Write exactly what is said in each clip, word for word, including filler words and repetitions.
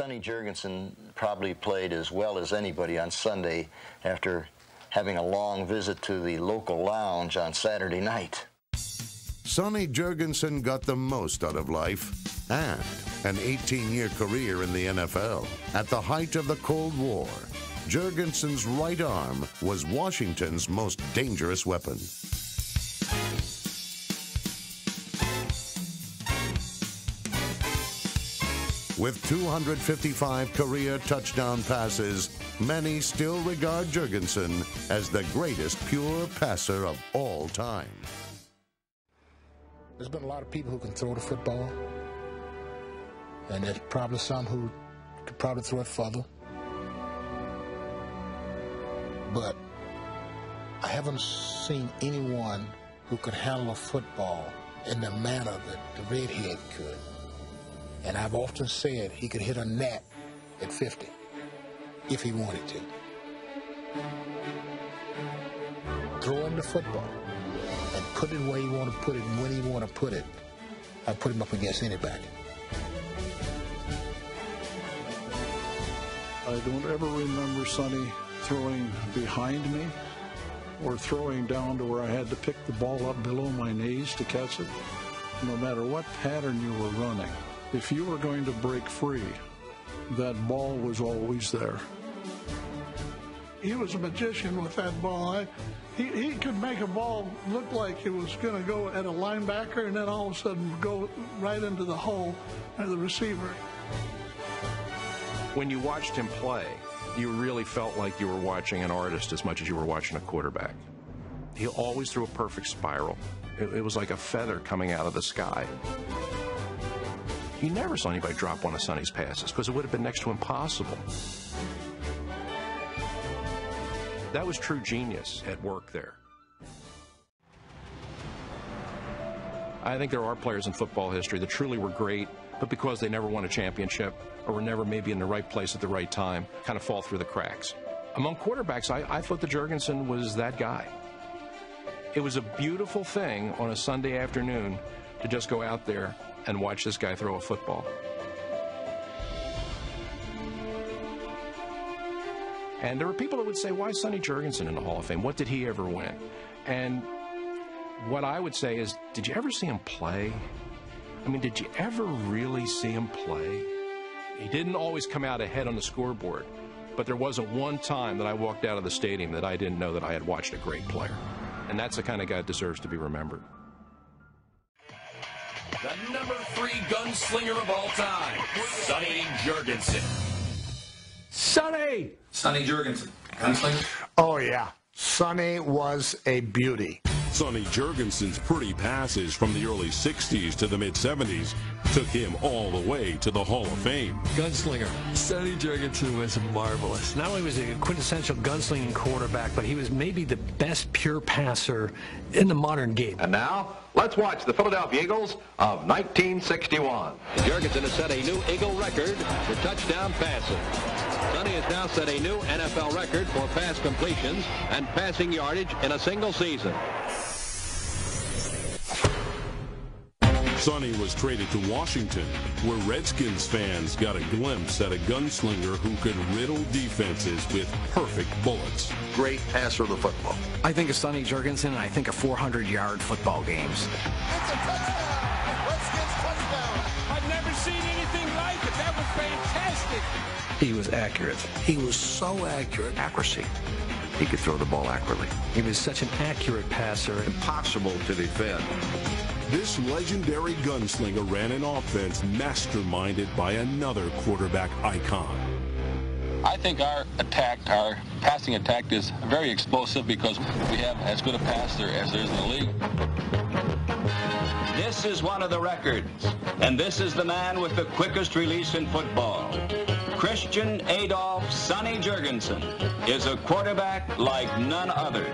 Sonny Jurgensen probably played as well as anybody on Sunday after having a long visit to the local lounge on Saturday night. Sonny Jurgensen got the most out of life and an eighteen-year career in the N F L. At the height of the Cold War, Jurgensen's right arm was Washington's most dangerous weapon. With two hundred fifty-five career touchdown passes, many still regard Jurgensen as the greatest pure passer of all time. There's been a lot of people who can throw the football, and there's probably some who could probably throw it further. But I haven't seen anyone who could handle a football in the manner that the redhead could. And I've often said he could hit a gnat at fifty if he wanted to. Throw him the football and put it where you want to put it and when you want to put it. I put him up against anybody. I don't ever remember Sonny throwing behind me or throwing down to where I had to pick the ball up below my knees to catch it. No matter what pattern you were running, if you were going to break free, that ball was always there. He was a magician with that ball. I, he, he could make a ball look like it was going to go at a linebacker and then all of a sudden go right into the hole of the receiver. When you watched him play, you really felt like you were watching an artist as much as you were watching a quarterback. He always threw a perfect spiral. It, it was like a feather coming out of the sky. You never saw anybody drop one of Sonny's passes because it would have been next to impossible. That was true genius at work there. I think there are players in football history that truly were great, but because they never won a championship or were never maybe in the right place at the right time, kind of fall through the cracks. Among quarterbacks, I, I thought that Jurgensen was that guy. It was a beautiful thing on a Sunday afternoon to just go out there and watch this guy throw a football. And there were people that would say, why is Sonny Jurgensen in the Hall of Fame? What did he ever win? And what I would say is, did you ever see him play? I mean, did you ever really see him play? He didn't always come out ahead on the scoreboard, but there wasn't one time that I walked out of the stadium that I didn't know that I had watched a great player. And that's the kind of guy that deserves to be remembered. The number three gunslinger of all time, Sonny Jurgensen. Sonny! Sonny Jurgensen, gunslinger? Oh, yeah. Sonny was a beauty. Sonny Jurgensen's pretty passes from the early sixties to the mid-seventies took him all the way to the Hall of Fame. Gunslinger. Sonny Jurgensen was marvelous. Not only was he a quintessential gunslinging quarterback, but he was maybe the best pure passer in the modern game. And now, let's watch the Philadelphia Eagles of nineteen sixty-one. Jurgensen has set a new Eagle record for touchdown passes. Sonny has now set a new N F L record for pass completions and passing yardage in a single season. Sonny was traded to Washington, where Redskins fans got a glimpse at a gunslinger who could riddle defenses with perfect bullets. Great passer of the football. I think of Sonny Jurgensen, and I think of four hundred yard football games. That's a touchdown! Redskins touchdown! I've never seen anything like it. That was fantastic! He was accurate. He was so accurate. Accuracy. He could throw the ball accurately. He was such an accurate passer. Impossible to defend. This legendary gunslinger ran an offense masterminded by another quarterback icon. I think our attack, our passing attack, is very explosive because we have as good a passer as there is in the league. This is one of the records, and this is the man with the quickest release in football. Christian Adolph Sonny Jurgensen is a quarterback like none other.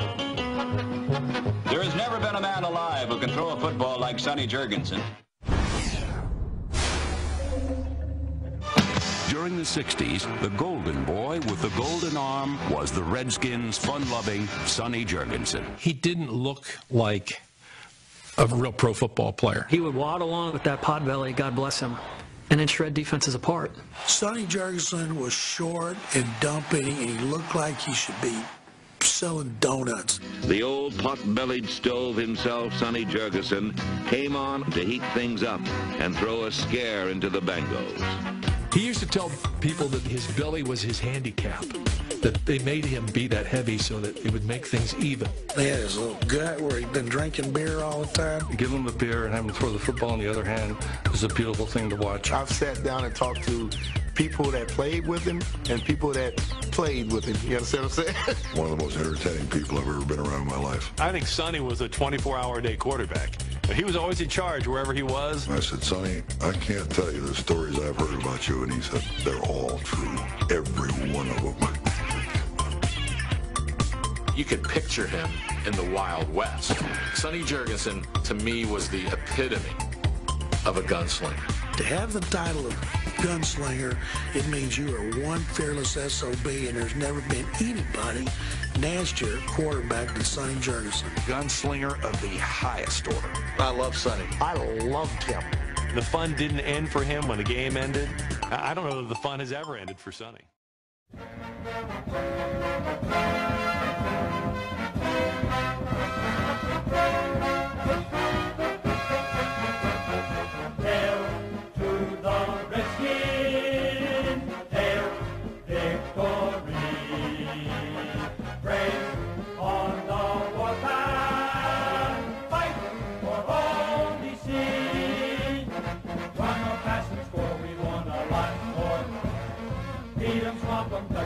There has never been a man alive who can throw a football like Sonny Jurgensen. During the sixties, the golden boy with the golden arm was the Redskins' fun-loving Sonny Jurgensen. He didn't look like a real pro football player. He would waddle along with that pot belly, God bless him. and then shred defenses apart. Sonny Jurgensen was short and dumpy, and he looked like he should be selling donuts. The old pot-bellied stove himself, Sonny Jurgensen, came on to heat things up and throw a scare into the Bengals. He used to tell people that his belly was his handicap, that they made him be that heavy so that it would make things even. They had his little gut where he'd been drinking beer all the time. Give him a beer and have him throw the football on the other hand was a beautiful thing to watch. I've sat down and talked to people that played with him and people that played with him. You understand what I'm saying? One of the most entertaining people I've ever been around in my life. I think Sonny was a twenty-four hour a day quarterback. He was always in charge wherever he was. I said, Sonny, I can't tell you the stories I've heard about you. And he said, they're all true. Every one of them. You could picture him in the Wild West. Sonny Jurgensen, to me, was the epitome of a gunslinger. To have the title of gunslinger, it means you are one fearless S O B, and there's never been anybody nastier quarterback than Sonny Jurgensen. Gunslinger of the highest order. I love Sonny. I loved him. The fun didn't end for him when the game ended. I don't know that the fun has ever ended for Sonny. Welcome back.